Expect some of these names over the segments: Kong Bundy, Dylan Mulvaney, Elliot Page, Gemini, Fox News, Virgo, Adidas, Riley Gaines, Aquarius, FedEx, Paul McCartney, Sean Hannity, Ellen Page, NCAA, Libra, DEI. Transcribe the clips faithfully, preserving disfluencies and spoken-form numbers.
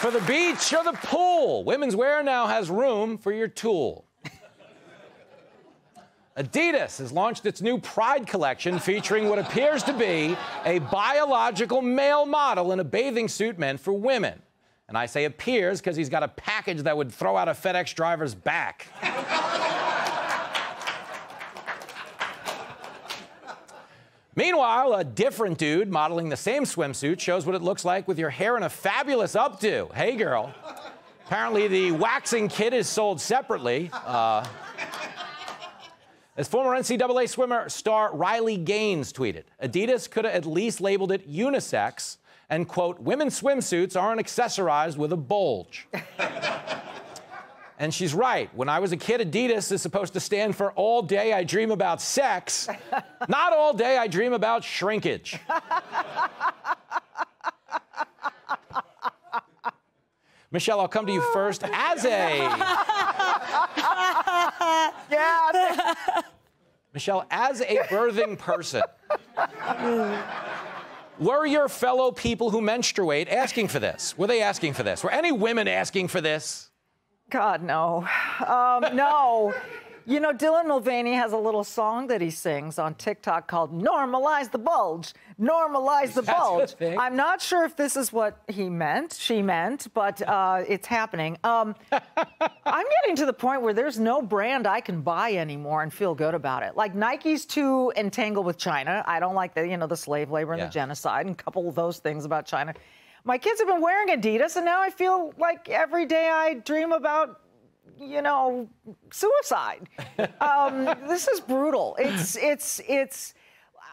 For the beach or the pool, women's wear now has room for your tool. Adidas has launched its new Pride collection featuring what appears to be a biological male model in a bathing suit meant for women. And I say appears because he's got a package that would throw out a FedEx driver's back. Meanwhile, a different dude modeling the same swimsuit shows what it looks like with your hair in a fabulous updo. Hey, girl. Apparently, the waxing kit is sold separately. Uh, as former N C double A swimmer star Riley Gaines tweeted, Adidas could have at least labeled it unisex and, quote, women's swimsuits aren't accessorized with a bulge. And she's right. When I was a kid, Adidas is supposed to stand for all day I dream about sex, not all day I dream about shrinkage. Michelle, I'll come to you first as a... yeah. Michelle, as a birthing person, were your fellow people who menstruate asking for this? Were they asking for this? Were any women asking for this? God, no. Um, no. You know, Dylan Mulvaney has a little song that he sings on TikTok called Normalize the Bulge. Normalize the Bulge. I'm not sure if this is what he meant, she meant, but uh, it's happening. Um, I'm getting to the point where there's no brand I can buy anymore and feel good about it. Like, Nike's too entangled with China. I don't like the, you know, the slave labor and yeah. the genocide and a couple of those things about China. My kids have been wearing Adidas, and now I feel like every day I dream about, you know, suicide. Um, this is brutal. It's, it's, it's,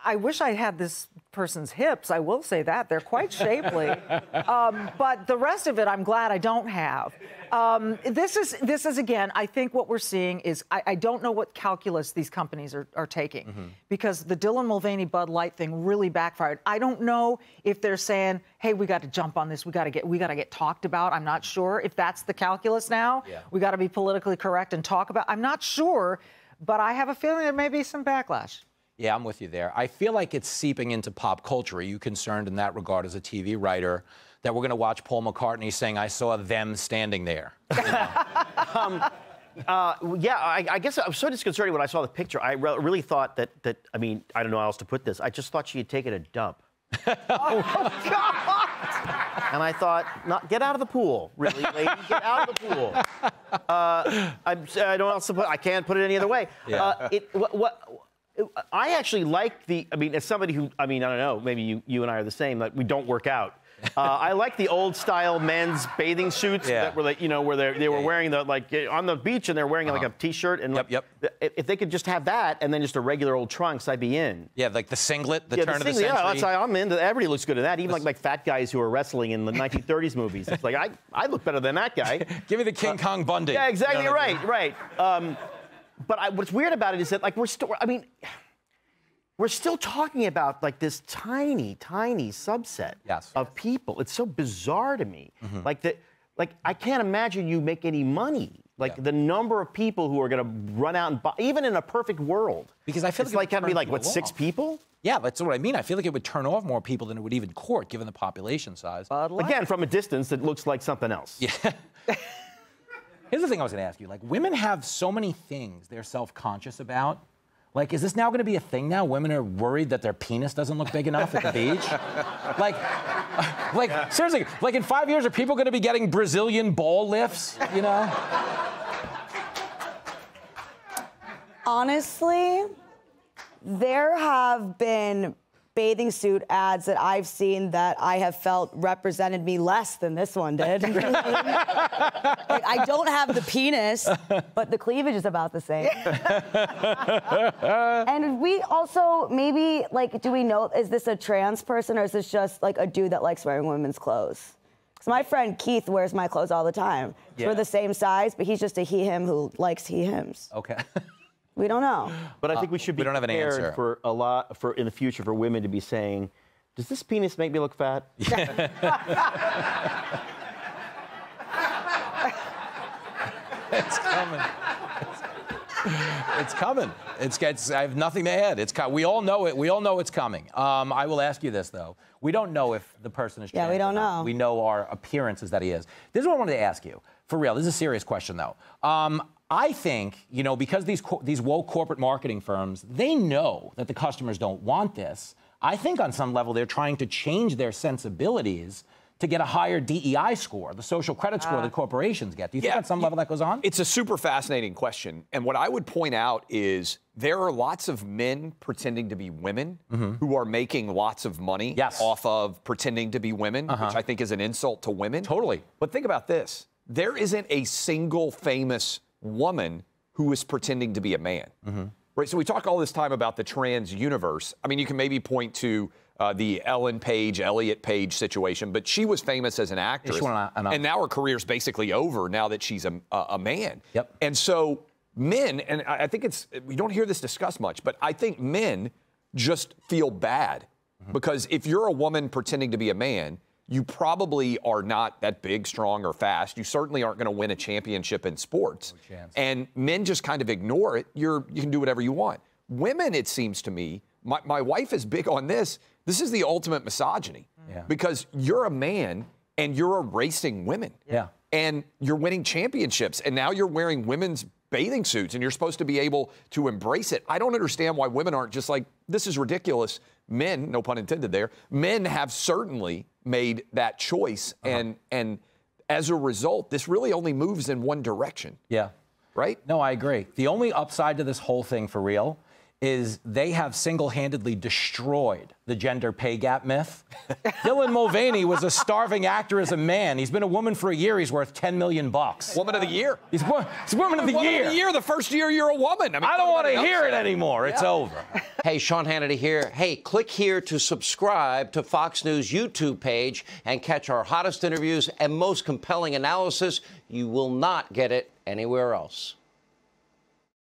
I wish I had this person's hips. I will say that. They're quite shapely. Um, but the rest of it, I'm glad I don't have. Um, this is, this is again, I think what we're seeing is, I, I don't know what calculus these companies are, are taking. Mm-hmm. Because the Dylan Mulvaney Bud Light thing really backfired. I don't know if they're saying, hey, we got to jump on this. We got to get, we got to get talked about. I'm not sure if that's the calculus now. Yeah. We got to be politically correct and talk about. I'm not sure, but I have a feeling there may be some backlash. Yeah, I'm with you there. I feel like it's seeping into pop culture. Are you concerned in that regard as a T V writer that we're going to watch Paul McCartney saying, I saw them standing there? You know? um, uh, yeah, I, I guess I was so disconcerted when I saw the picture. I re really thought that, that, I mean, I don't know how else to put this. I just thought she had taken a dump. Oh, God! And I thought, not, get out of the pool, really, lady. Get out of the pool. Uh, I'm, I don't else to put, I can't put it any other way. Yeah. Uh, it, what, what, I actually like the, I mean, as somebody who, I mean, I don't know, maybe you, you and I are the same, like we don't work out. Uh, I like the old-style men's bathing suits yeah. that were, like, you know, where they, they were wearing, the like, on the beach and they're wearing, uh-huh. like, a T-shirt. And yep, like, yep. If they could just have that and then just a regular old trunks, I'd be in. Yeah, like the singlet, the yeah, turn the singlet, of the century. Yeah, I'm into that. Everybody looks good in that. Even, like, like, fat guys who are wrestling in the nineteen thirties movies. It's like, I, I look better than that guy. Give me the King uh, Kong Bundy. Yeah, exactly, you know, right, right. Um, But I, what's weird about it is that, like, we're still, I mean, we're still talking about, like, this tiny, tiny subset yes. of people. It's so bizarre to me. Mm-hmm. Like, the, like, I can't imagine you make any money. Like, yeah. the number of people who are going to run out and buy, even in a perfect world. Because I feel it's like it's like, be like, what, six people? Yeah, that's what I mean. I feel like it would turn off more people than it would even court, given the population size. But like, again, from a distance, it looks like something else. Yeah. Here's the thing I was going to ask you. Like, women have so many things they're self-conscious about. Like, is this now going to be a thing now? Women are worried that their penis doesn't look big enough at the beach? Like, like yeah. seriously, like, in five years, are people going to be getting Brazilian ball lifts, you know? Honestly, there have been bathing suit ads that I've seen that I have felt represented me less than this one did. Like, I don't have the penis, but the cleavage is about the same. And we also, maybe, like, do we know, is this a trans person or is this just, like, a dude that likes wearing women's clothes? Because my friend Keith wears my clothes all the time. Yeah. We're the same size, but he's just a he-him who likes he-hims. Okay. We don't know. But I think we should be we don't have an answer for a lot for in the future for women to be saying, does this penis make me look fat? Yeah. It's coming. It's coming. It's, it's, I have nothing to add. It's we all know it. We all know it's coming. Um, I will ask you this, though. We don't know if the person is trans. Yeah, we don't know. We know our appearances that he is. This is what I wanted to ask you. For real, this is a serious question, though. Um, I think, you know, because these, co these woke corporate marketing firms, they know that the customers don't want this. I think on some level they're trying to change their sensibilities to get a higher D E I score, the social credit score uh, that corporations get. Do you yeah, think on some level that goes on? It's a super fascinating question. And what I would point out is there are lots of men pretending to be women mm-hmm. who are making lots of money yes. off of pretending to be women, uh-huh. which I think is an insult to women. Totally. But think about this. There isn't a single famous woman who is pretending to be a man. Mm-hmm. Right, so we talk all this time about the trans universe. I mean, you can maybe point to uh, the Ellen Page, Elliot Page situation, but she was famous as an actress, an, an and now her career's basically over now that she's a, a man. Yep. And so men, and I think it's, we don't hear this discussed much, but I think men just feel bad mm-hmm. because if you're a woman pretending to be a man, you probably are not that big, strong, or fast. You certainly aren't going to win a championship in sports. No chance. And men just kind of ignore it. You're, you can do whatever you want. Women, it seems to me, my, my wife is big on this. This is the ultimate misogyny. Yeah. Because you're a man and you're erasing women. Yeah. And you're winning championships. And now you're wearing women's bathing suits and you're supposed to be able to embrace it. I don't understand why women aren't just like, this is ridiculous. Men, no pun intended there, men have certainly made that choice. Uh-huh. And and as a result, this really only moves in one direction. Yeah. Right? No, I agree. The only upside to this whole thing for real is they have single-handedly destroyed the gender pay gap myth. Dylan Mulvaney was a starving actor as a man. He's been a woman for a year. He's worth ten million bucks. Woman of the year. He's, wo he's woman of the woman year. Woman of the year, the first year you're a woman. I, mean, I don't want to hear it anymore. Yeah. It's over. Hey, Sean Hannity here. Hey, click here to subscribe to Fox News YouTube page and catch our hottest interviews and most compelling analysis. You will not get it anywhere else.